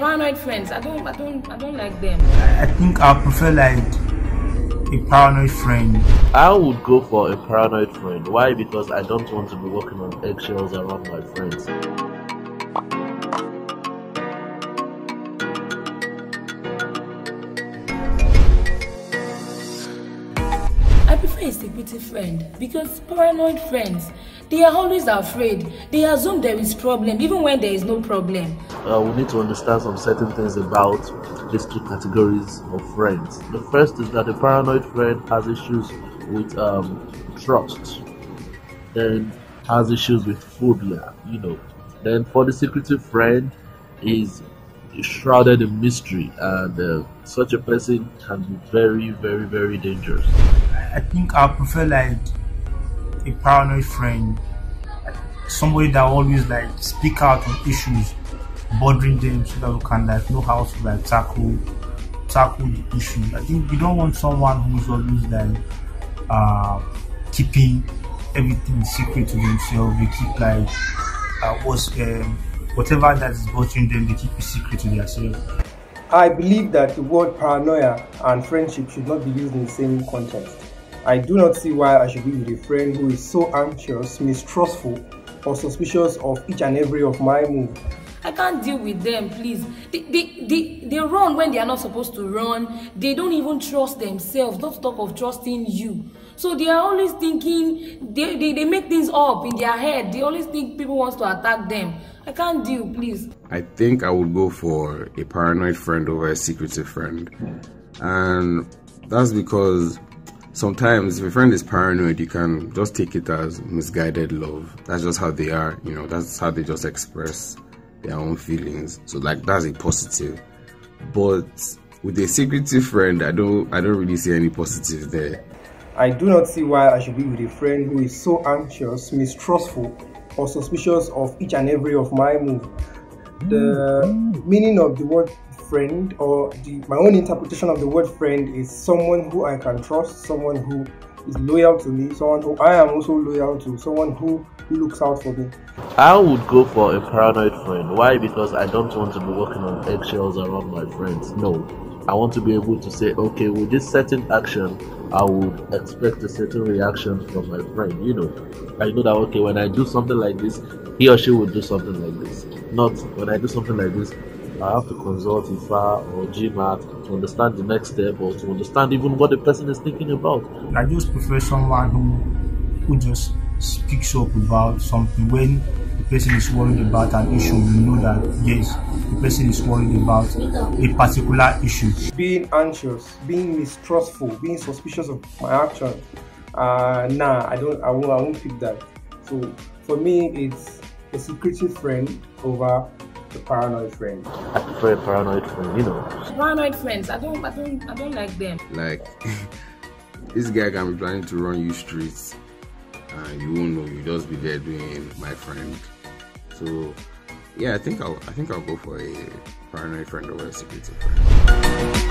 paranoid friends. I don't like them. I think I prefer like a paranoid friend. I would go for a paranoid friend. Why? Because I don't want to be walking on eggshells around my friends. I prefer a security friend because paranoid friends, they are always afraid. They assume there is problem even when there is no problem. We need to understand some certain things about these two categories of friends. The first is that a paranoid friend has issues with trust, then has issues with phobia, you know. Then for the secretive friend, is shrouded in mystery, and such a person can be very, very, very dangerous. I think I prefer like a paranoid friend, somebody that always like speak out on issues bothering them, so that we can like know how to like tackle the issue. I think we don't want someone who's always like keeping everything secret to themselves. They keep like whatever that is bothering them, they keep it secret to themselves. I believe that the word paranoia and friendship should not be used in the same context. I do not see why I should be with a friend who is so anxious, mistrustful, or suspicious of each and every of my moves. I can't deal with them, please. They run when they are not supposed to run. They don't even trust themselves, not to talk of trusting you. So they are always thinking, they make things up in their head. They always think people want to attack them. I can't deal, please. I think I would go for a paranoid friend over a secretive friend. And that's because sometimes if a friend is paranoid, you can just take it as misguided love. That's just how they are, you know, that's how they just express their own feelings. So like, that's a positive. But with a secretive friend, I don't really see any positive there. I do not see why I should be with a friend who is so anxious, mistrustful, or suspicious of each and every of my move. The meaning of the word friend, or my own interpretation of the word friend, is someone who I can trust, someone who is loyal to me, someone who I am also loyal to, someone who looks out for me. I would go for a paranoid friend. Why? Because I don't want to be walking on eggshells around my friends. No, I want to be able to say, okay, with this certain action, I would expect a certain reaction from my friend. You know, I know that, okay, when I do something like this, he or she will do something like this. Not when I do something like this, I have to consult Ifa or GMAT to understand the next step, or to understand even what the person is thinking about. I just prefer someone who just speaks up about something. When the person is worried about an issue, we know that, yes, the person is worried about a particular issue. Being anxious, being mistrustful, being suspicious of my action, nah, I won't pick that. So for me, it's a secretive friend over a paranoid friend. I prefer a paranoid friend, you know. Paranoid friends, I don't like them. Like, this guy can be planning to run you streets, and you won't know. You'll just be there doing my friend. So yeah, I think I'll go for a paranoid friend over a secretive friend.